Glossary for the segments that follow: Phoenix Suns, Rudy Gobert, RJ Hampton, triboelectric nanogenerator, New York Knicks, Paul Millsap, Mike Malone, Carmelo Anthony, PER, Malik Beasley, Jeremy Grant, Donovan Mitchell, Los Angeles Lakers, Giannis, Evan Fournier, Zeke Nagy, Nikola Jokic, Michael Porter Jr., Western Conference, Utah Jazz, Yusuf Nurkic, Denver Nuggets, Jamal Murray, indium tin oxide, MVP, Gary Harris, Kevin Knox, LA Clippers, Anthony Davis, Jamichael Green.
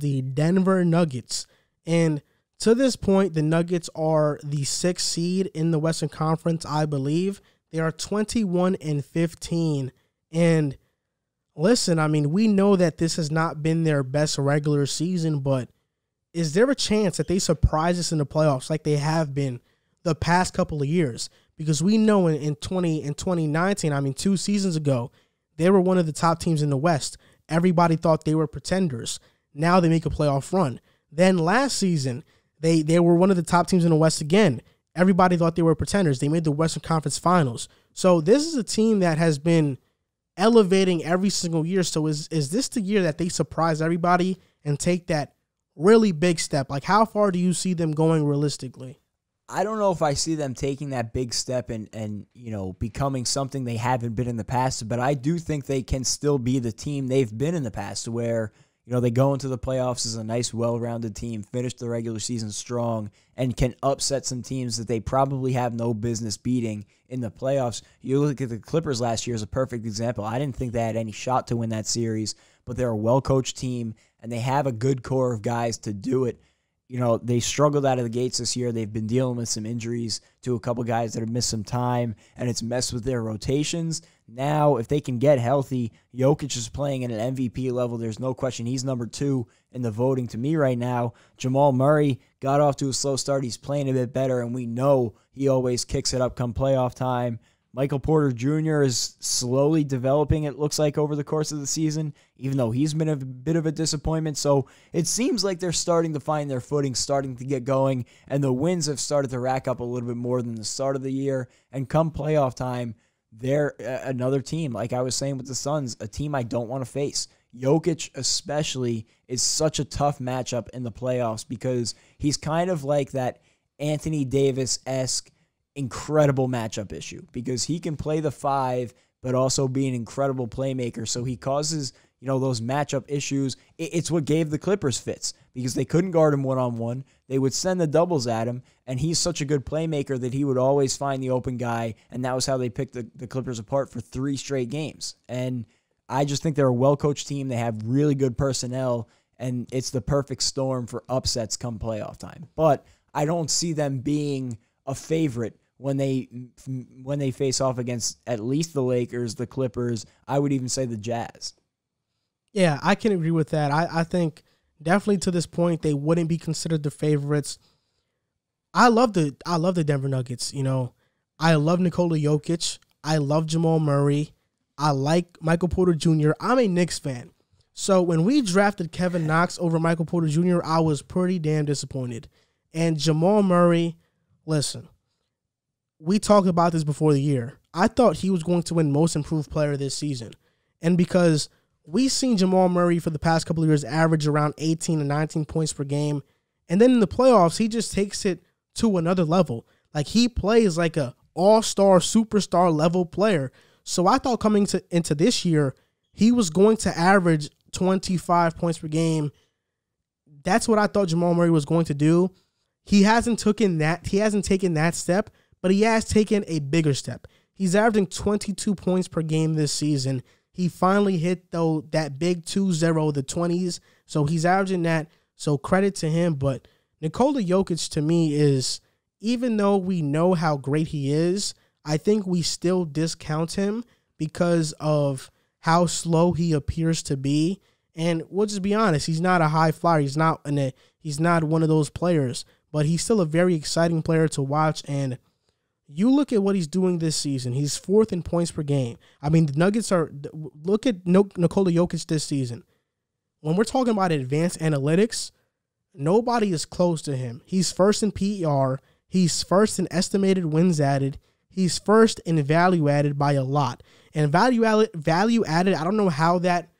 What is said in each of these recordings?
the Denver Nuggets. And to this point, the Nuggets are the 6th seed in the Western Conference, I believe. They are 21-15. And listen, I mean, we know that this has not been their best regular season, but is there a chance that they surprise us in the playoffs like they have been the past couple of years? Because we know in 2019, I mean, 2 seasons ago, they were one of the top teams in the West. Everybody thought they were pretenders. Now they make a playoff run. Then last season, they were one of the top teams in the West again. Everybody thought they were pretenders. They made the Western Conference Finals. So this is a team that has been elevating every single year. So is this the year that they surprise everybody and take that really big step? Like, how far do you see them going realistically? I don't know if I see them taking that big step and you know, becoming something they haven't been in the past, but I do think they can still be the team they've been in the past, where, you know, they go into the playoffs as a nice, well-rounded team, finish the regular season strong, and can upset some teams that they probably have no business beating in the playoffs. You look at the Clippers last year as a perfect example. I didn't think they had any shot to win that series, but they're a well-coached team, and they have a good core of guys to do it. You know, they struggled out of the gates this year. They've been dealing with some injuries to a couple guys that have missed some time, and it's messed with their rotations. Now, if they can get healthy, Jokic is playing at an MVP level. There's no question. He's #2 in the voting to me right now. Jamal Murray got off to a slow start. He's playing a bit better, and we know he always kicks it up come playoff time. Michael Porter Jr. is slowly developing, it looks like, over the course of the season, even though he's been a bit of a disappointment. So it seems like they're starting to find their footing, starting to get going, and the wins have started to rack up a little bit more than the start of the year. And come playoff time, they're another team, like I was saying with the Suns, a team I don't want to face. Jokic especially is such a tough matchup in the playoffs because he's kind of like that Anthony Davis-esque incredible matchup issue, because he can play the 5 but also be an incredible playmaker. So he causes, you know, those matchup issues. It's what gave the Clippers fits, because they couldn't guard him one-on-one. They would send the doubles at him, and he's such a good playmaker that he would always find the open guy, and that was how they picked the Clippers apart for 3 straight games. And I just think they're a well-coached team. They have really good personnel, and it's the perfect storm for upsets come playoff time. But I don't see them being a favorite when they face off against at least the Lakers, the Clippers, I would even say the Jazz. Yeah, I can agree with that. I think definitely to this point they wouldn't be considered the favorites. I love the Denver Nuggets. You know, I love Nikola Jokic. I love Jamal Murray. I like Michael Porter Jr. I'm a Knicks fan. So when we drafted Kevin Knox over Michael Porter Jr., I was pretty damn disappointed. And Jamal Murray, listen, we talked about this before the year. I thought he was going to win Most Improved Player this season. And because we've seen Jamal Murray for the past couple of years average around 18 to 19 points per game, and then in the playoffs, he just takes it to another level. Like, he plays like a all-star, superstar level player. So I thought coming into this year, he was going to average 25 points per game. That's what I thought Jamal Murray was going to do. He hasn't taken that step, but he has taken a bigger step. He's averaging 22 points per game this season. He finally hit, though, that big 2-0, the 20s, so he's averaging that, so credit to him. But Nikola Jokic, to me, is, even though we know how great he is, I think we still discount him because of how slow he appears to be. And we'll just be honest, he's not a high flyer. He's not one of those players. But he's still a very exciting player to watch. And you look at what he's doing this season. He's 4th in points per game. I mean, the Nuggets are – look at Nikola Jokic this season. When we're talking about advanced analytics, nobody is close to him. He's 1st in PER. He's 1st in estimated wins added. He's 1st in value added by a lot. And value added, I don't know how that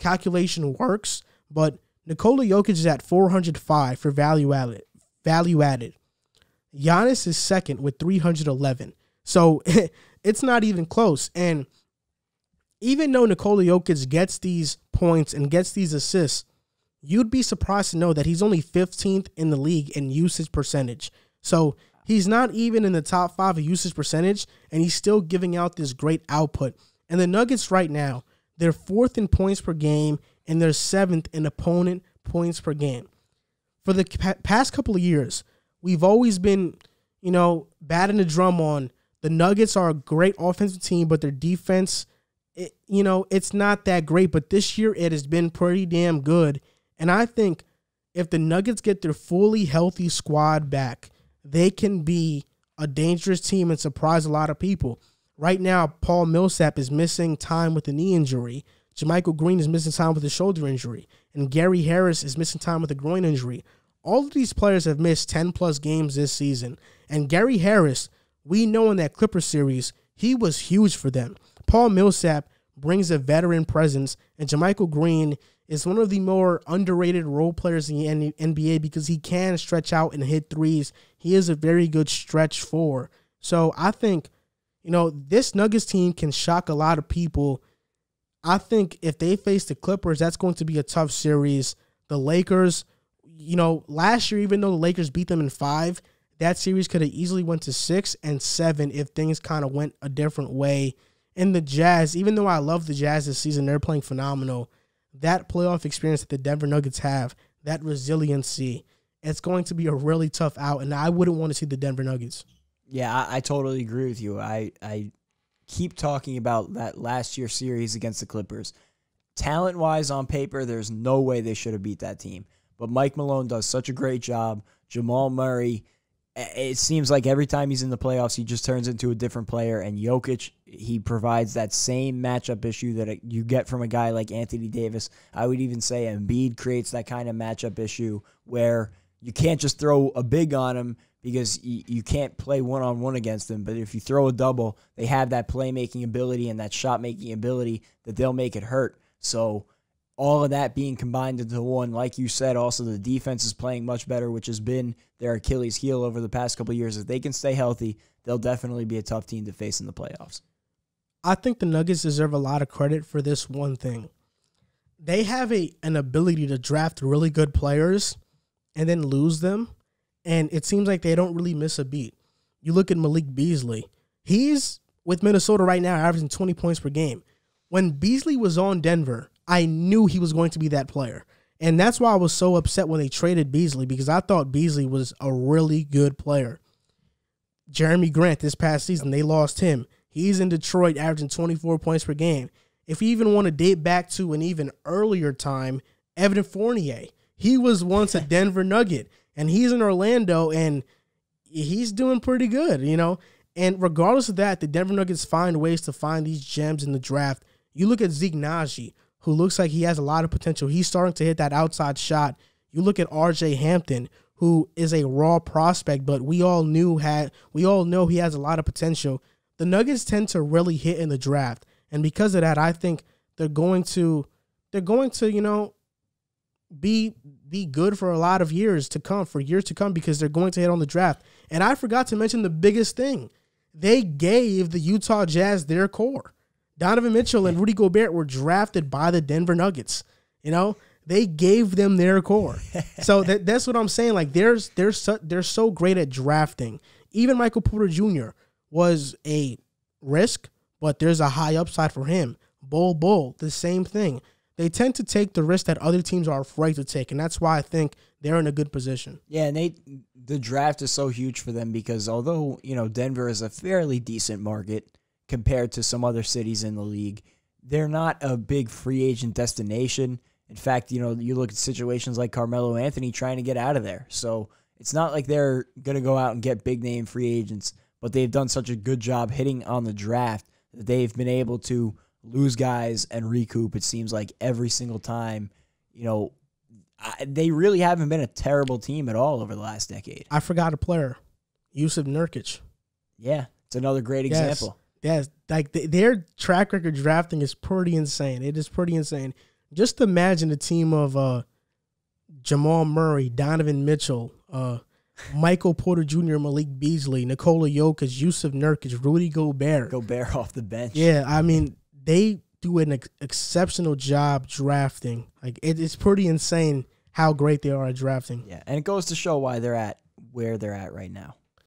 calculation works, but Nikola Jokic is at 405 for value added. Giannis is 2nd with 311. So it's not even close. And even though Nikola Jokic gets these points and gets these assists, you'd be surprised to know that he's only 15th in the league in usage percentage. So he's not even in the top 5 of usage percentage, and he's still giving out this great output. And the Nuggets right now, they're 4th in points per game, and they're 7th in opponent points per game. For the past couple of years, we've always been, you know, batting the drum on the Nuggets are a great offensive team, but their defense, you know, it's not that great. But this year it has been pretty damn good. And I think if the Nuggets get their fully healthy squad back, they can be a dangerous team and surprise a lot of people. Right now, Paul Millsap is missing time with a knee injury. Jamichael Green is missing time with a shoulder injury. And Gary Harris is missing time with a groin injury. All of these players have missed 10-plus games this season. And Gary Harris, we know in that Clippers series, he was huge for them. Paul Millsap brings a veteran presence, and Jamichael Green is one of the more underrated role players in the NBA because he can stretch out and hit threes. He is a very good stretch four. So I think, you know, this Nuggets team can shock a lot of people. I think if they face the Clippers, that's going to be a tough series. The Lakers, you know, last year, even though the Lakers beat them in 5, that series could have easily went to 6 and 7 if things kind of went a different way. And the Jazz, even though I love the Jazz this season, they're playing phenomenal. That playoff experience that the Denver Nuggets have, that resiliency, it's going to be a really tough out, and I wouldn't want to see the Denver Nuggets. Yeah, I totally agree with you. I keep talking about that last year's series against the Clippers. Talent-wise on paper, there's no way they should have beat that team. But Mike Malone does such a great job. Jamal Murray, it seems like every time he's in the playoffs, he just turns into a different player. And Jokic, he provides that same matchup issue that you get from a guy like Anthony Davis. I would even say Embiid creates that kind of matchup issue where you can't just throw a big on him because you can't play one-on-one against them. But if you throw a double, they have that playmaking ability and that shot-making ability that they'll make it hurt. So all of that being combined into one, like you said, also the defense is playing much better, which has been their Achilles heel over the past couple of years. If they can stay healthy, they'll definitely be a tough team to face in the playoffs. I think the Nuggets deserve a lot of credit for this one thing. They have an ability to draft really good players and then lose them, and it seems like they don't really miss a beat. You look at Malik Beasley. He's with Minnesota right now, averaging 20 points per game. When Beasley was on Denver, I knew he was going to be that player. And that's why I was so upset when they traded Beasley, because I thought Beasley was a really good player. Jeremy Grant this past season, they lost him. He's in Detroit averaging 24 points per game. If you even want to date back to an even earlier time, Evan Fournier, he was once a Denver Nugget, and he's in Orlando, and he's doing pretty good, you know. And regardless of that, the Denver Nuggets find ways to find these gems in the draft. You look at Zeke Nagy, who looks like he has a lot of potential. He's starting to hit that outside shot. You look at RJ Hampton, who is a raw prospect, but we all know he has a lot of potential. The Nuggets tend to really hit in the draft, and because of that, I think they're going to, you know, be good for a lot of years to come, because they're going to hit on the draft. And I forgot to mention the biggest thing. They gave the Utah Jazz their core. Donovan Mitchell and Rudy Gobert were drafted by the Denver Nuggets. You know, they gave them their core. So that's what I'm saying. Like, they're so great at drafting. Even Michael Porter Jr. was a risk, but there's a high upside for him. Bull, the same thing. They tend to take the risk that other teams are afraid to take, and that's why I think they're in a good position. Yeah, and the draft is so huge for them because although, you know, Denver is a fairly decent market compared to some other cities in the league, they're not a big free agent destination. In fact, you know, you look at situations like Carmelo Anthony trying to get out of there. So it's not like they're going to go out and get big-name free agents, but they've done such a good job hitting on the draft that they've been able to lose guys and recoup, it seems like, every single time. You know, they really haven't been a terrible team at all over the last decade. I forgot a player, Yusuf Nurkic. Yeah, it's another great example. Yes, like their track record drafting is pretty insane. It is pretty insane. Just imagine a team of Jamal Murray, Donovan Mitchell, Michael Porter Jr., Malik Beasley, Nikola Jokic, Yusuf Nurkic, Rudy Gobert. Gobert off the bench. Yeah, I mean, they do an exceptional job drafting. Like, it's pretty insane how great they are at drafting. Yeah, and it goes to show why they're at where they're at right now.